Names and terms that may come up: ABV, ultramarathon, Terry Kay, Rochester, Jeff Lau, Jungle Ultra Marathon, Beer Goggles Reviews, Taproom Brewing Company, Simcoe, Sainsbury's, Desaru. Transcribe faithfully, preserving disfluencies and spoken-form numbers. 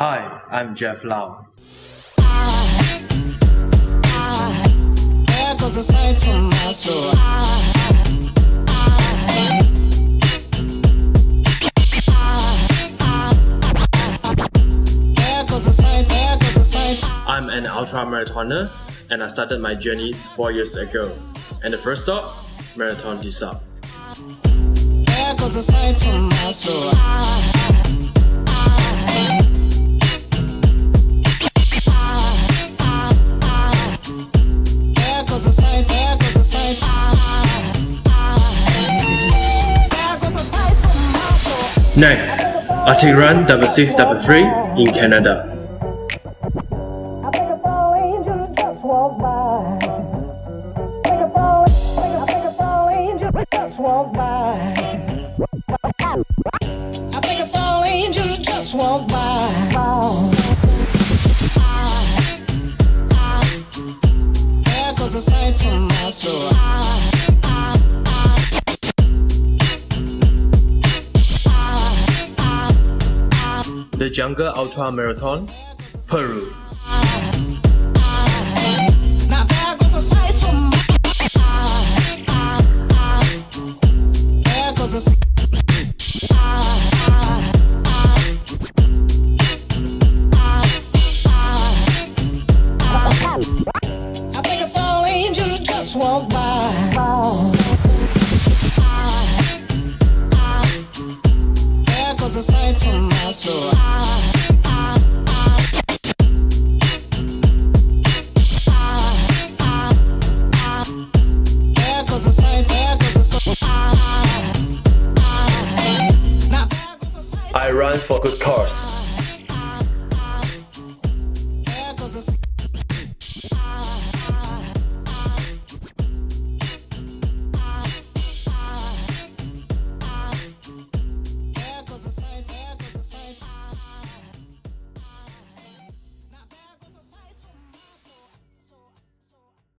Hi, I'm Jeff Lau. I'm an ultra marathoner, and I started my journeys four years ago. And the first stop, Marathon Desaru. Next, Arctic Run Double Six Double Three in Canada. The Jungle Ultra Marathon, Peru. I run for good cause.